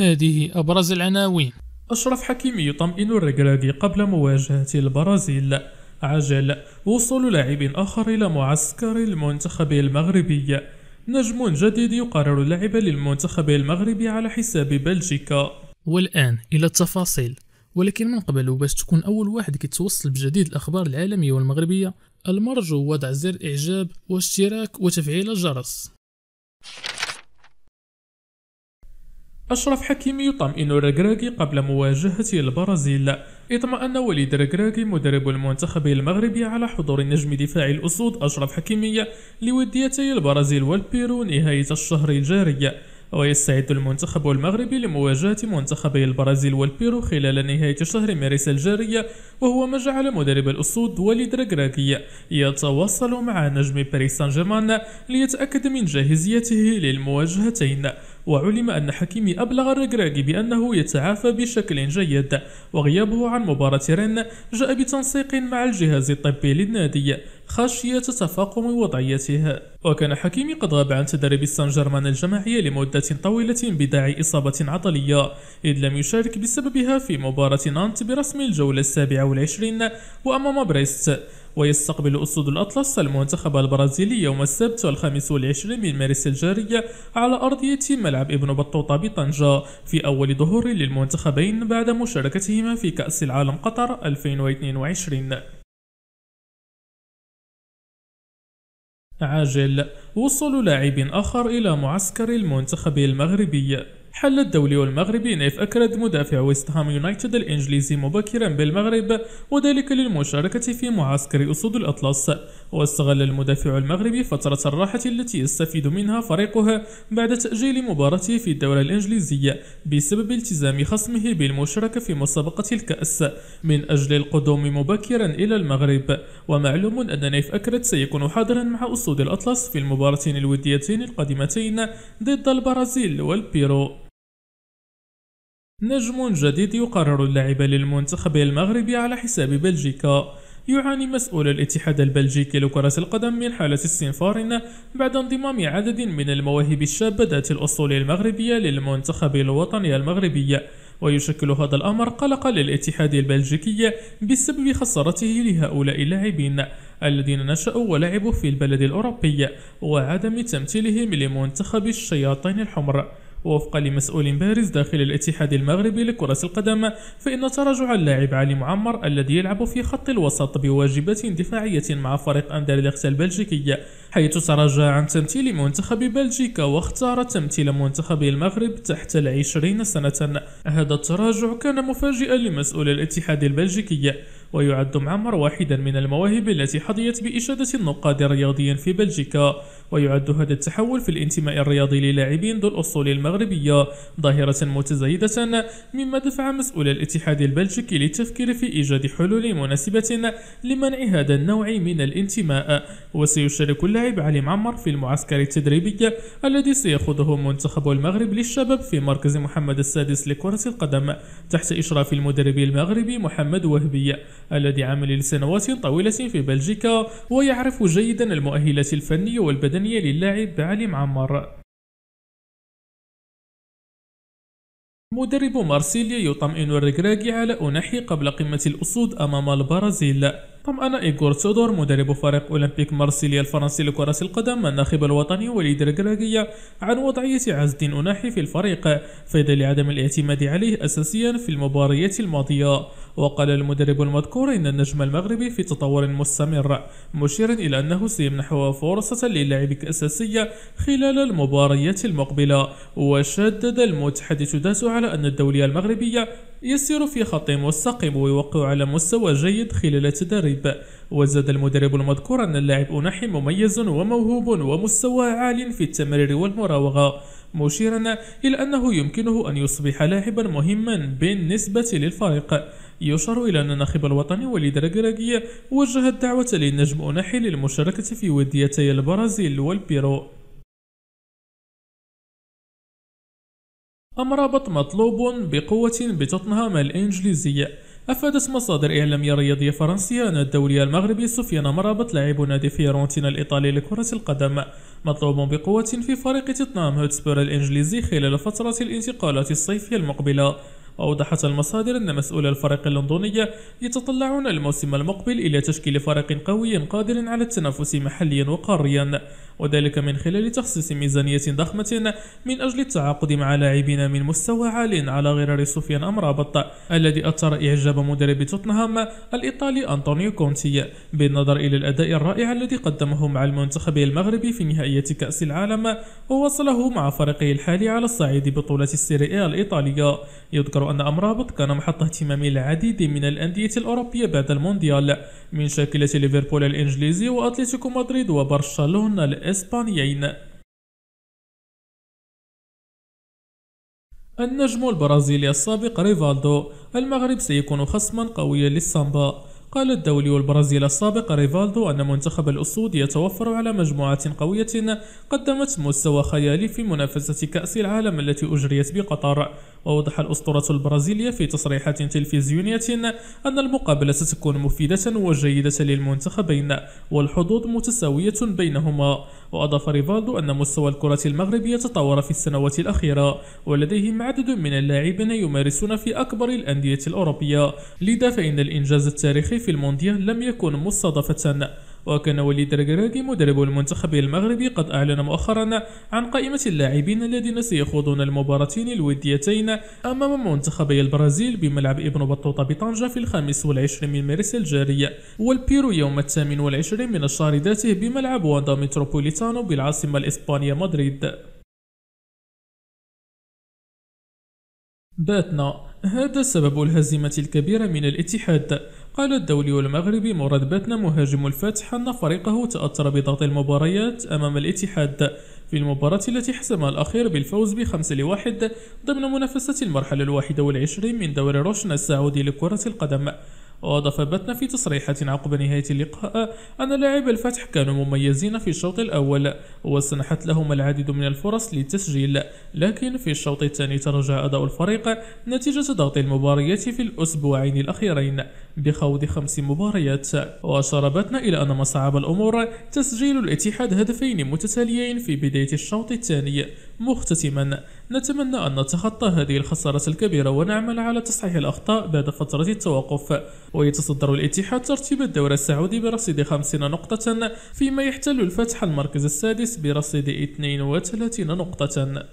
هذه أبرز العناوين. أشرف حكيمي يطمئن الرجراقي قبل مواجهة البرازيل. عجل وصول لاعب آخر إلى معسكر المنتخب المغربي. نجم جديد يقرر اللعب للمنتخب المغربي على حساب بلجيكا. والآن إلى التفاصيل، ولكن من قبل وباش تكون أول واحد كيتوصل بجديد الأخبار العالمية والمغربية، المرجو وضع زر إعجاب واشتراك وتفعيل الجرس. أشرف حكيمي يطمئن الرجراقي قبل مواجهة البرازيل. اطمأن وليد رجراقي مدرب المنتخب المغربي على حضور نجم دفاع الأسود أشرف حكيمي لوديتي البرازيل والبيرو نهاية الشهر الجاري، ويستعد المنتخب المغربي لمواجهة منتخبي البرازيل والبيرو خلال نهاية شهر مارس الجاري، وهو ما جعل مدرب الأسود وليد رجراقي يتواصل مع نجم باريس سان جيرمان ليتأكد من جاهزيته للمواجهتين. وعلم أن حكيمي أبلغ الرجراقي بأنه يتعافى بشكل جيد، وغيابه عن مباراة رن جاء بتنسيق مع الجهاز الطبي للنادي خشية تفاقم وضعيتها. وكان حكيمي قد غاب عن تدريب سان جيرمان الجماعية لمدة طويلة بداعي إصابة عضلية، إذ لم يشارك بسببها في مباراة نانت برسم الجولة 27 وأمام بريست. ويستقبل أسود الأطلس المنتخب البرازيلي يوم السبت 25 من مارس الجاري على أرضية ملعب ابن بطوطة بطنجة، في أول ظهور للمنتخبين بعد مشاركتهما في كأس العالم قطر 2022. عاجل وصول لاعب آخر إلى معسكر المنتخب المغربي. حل الدولي والمغربي نايف أكرد مدافع ويست هام يونايتد الإنجليزي مبكرا بالمغرب، وذلك للمشاركة في معسكر أسود الأطلس. واستغل المدافع المغربي فترة الراحة التي يستفيد منها فريقه بعد تأجيل مباراته في الدوري الإنجليزية بسبب التزام خصمه بالمشاركة في مسابقة الكأس من أجل القدوم مبكرا إلى المغرب. ومعلوم أن نايف أكرد سيكون حاضرا مع أسود الأطلس في المباراتين الوديتين القادمتين ضد البرازيل والبيرو. نجم جديد يقرر اللعب للمنتخب المغربي على حساب بلجيكا. يعاني مسؤول الاتحاد البلجيكي لكرة القدم من حالة استنفار بعد انضمام عدد من المواهب الشابة ذات الأصول المغربية للمنتخب الوطني المغربي، ويشكل هذا الأمر قلقا للاتحاد البلجيكي بسبب خسارته لهؤلاء اللاعبين الذين نشأوا ولعبوا في البلد الأوروبي وعدم تمثيلهم لمنتخب الشياطين الحمر. ووفقا لمسؤول بارز داخل الاتحاد المغربي لكرة القدم، فإن تراجع اللاعب علي معمر الذي يلعب في خط الوسط بواجبات دفاعية مع فريق أندرليخت البلجيكي، حيث تراجع عن تمثيل منتخب بلجيكا واختار تمثيل منتخب المغرب تحت 20 سنة. هذا التراجع كان مفاجئا لمسؤول الاتحاد البلجيكي. ويعد معمر واحدا من المواهب التي حظيت بإشادة النقاد الرياضيين في بلجيكا، ويعد هذا التحول في الانتماء الرياضي للاعبين ذو الأصول المغربية ظاهرة متزايدة، مما دفع مسؤول الاتحاد البلجيكي للتفكير في إيجاد حلول مناسبة لمنع هذا النوع من الانتماء. وسيشارك اللاعب علي معمر في المعسكر التدريبي الذي سيخوضه منتخب المغرب للشباب في مركز محمد السادس لكرة القدم تحت إشراف المدرب المغربي محمد وهبي، الذي عمل لسنوات طويلة في بلجيكا ويعرف جيدا المؤهلات الفنية والبدنية للاعب علي معمر. مدرب مارسيليا يطمئن الرجراقي على أوناحي قبل قمة الأسود أمام البرازيل. طمأن إيغور تودور مدرب فريق أولمبيك مارسيليا الفرنسي لكرة القدم الناخب الوطني وليد رجراقي عن وضعية عز الدين أوناحي في الفريق، فدل عدم الاعتماد عليه أساسيا في المباريات الماضية. وقال المدرب المذكور إن النجم المغربي في تطور مستمر، مشيرا إلى أنه سيمنحه فرصة للعب كأساسية خلال المباريات المقبلة. وشدد المتحدث ذاته على أن الدولي المغربي يسير في خط مستقيم ويوقع على مستوى جيد خلال التدريب. وزاد المدرب المذكور أن اللاعب أوناحي مميز وموهوب ومستوى عال في التمرير والمراوغة، مشيرا إلى أنه يمكنه أن يصبح لاعبا مهما بالنسبة للفريق. يشار إلى أن الناخب الوطني وليد رجراقي وجه الدعوة للنجم أوناحي للمشاركة في وديتي البرازيل والبيرو. أمرابط مطلوب بقوة بتوتنهام الإنجليزي. أفادت مصادر إعلامية رياضية فرنسية أن الدولي المغربي سفيان أمرابط لاعب نادي فيورنتينا الإيطالي لكرة القدم مطلوب بقوة في فريق توتنهام هوتسبير الإنجليزي خلال فترة الانتقالات الصيفية المقبلة. أوضحت المصادر أن مسؤول الفريق اللندني يتطلعون الموسم المقبل إلى تشكيل فريق قوي قادر على التنافس محليا وقاريا، وذلك من خلال تخصيص ميزانية ضخمة من أجل التعاقد مع لاعبين من مستوى عال على غرار سفيان أمرابط الذي أثار إعجاب مدرب توتنهام الإيطالي أنطونيو كونتي، بالنظر إلى الأداء الرائع الذي قدمه مع المنتخب المغربي في نهائية كأس العالم ووصله مع فريقه الحالي على الصعيد بطولة السيريا الإيطالية. يذكر أن أمرابط كان محط اهتمام العديد من الأندية الأوروبية بعد المونديال، من شاكلة ليفربول الإنجليزي وأتلتيكو مدريد وبرشلونة الإسبانيين. النجم البرازيلي السابق ريفالدو: المغرب سيكون خصما قويا للسامبا. قال الدولي البرازيلي السابق ريفالدو أن منتخب الأسود يتوفر على مجموعة قوية قدمت مستوى خيالي في منافسة كأس العالم التي أجريت بقطر. ووضح الأسطورة البرازيلية في تصريحات تلفزيونية أن المقابلة ستكون مفيدة وجيدة للمنتخبين والحظوظ متساوية بينهما. وأضاف ريفالدو أن مستوى الكرة المغربية تطور في السنوات الأخيرة ولديهم عدد من اللاعبين يمارسون في أكبر الأندية الأوروبية، لذا فإن الإنجاز التاريخي في المونديال لم يكن مصادفة. وكان وليد رجراقي مدرب المنتخب المغربي قد أعلن مؤخرا عن قائمة اللاعبين الذين سيخوضون المباراتين الوديتين أمام منتخبي البرازيل بملعب ابن بطوطة بطنجة في 25 من مارس الجاري، والبيرو يوم 28 من الشهر ذاته بملعب واندا متروبوليتانو بالعاصمة الإسبانية مدريد. باتنا: هذا سبب الهزيمة الكبيرة من الاتحاد. قال الدولي المغربي مراد باتنا مهاجم الفتح أن فريقه تأثر بضغط المباريات أمام الاتحاد في المباراة التي حسمها الأخير بالفوز ب5-1 ضمن منافسة المرحلة 21 من دوري روشن السعودي لكرة القدم. وأضاف باتنا في تصريحات عقب نهاية اللقاء أن لاعب الفتح كانوا مميزين في الشوط الأول وسنحت لهم العديد من الفرص للتسجيل، لكن في الشوط الثاني تراجع أداء الفريق نتيجة ضغط المباريات في الأسبوعين الأخيرين بخوض 5 مباريات. وأشار باتنا إلى أن مصعب الأمور تسجيل الاتحاد هدفين متتاليين في بداية الشوط الثاني. مختتما: نتمنى أن نتخطى هذه الخسارة الكبيرة ونعمل على تصحيح الأخطاء بعد فترة التوقف. ويتصدر الاتحاد ترتيب الدوري السعودي برصيد 50 نقطة، فيما يحتل الفتح المركز السادس برصيد 32 نقطة.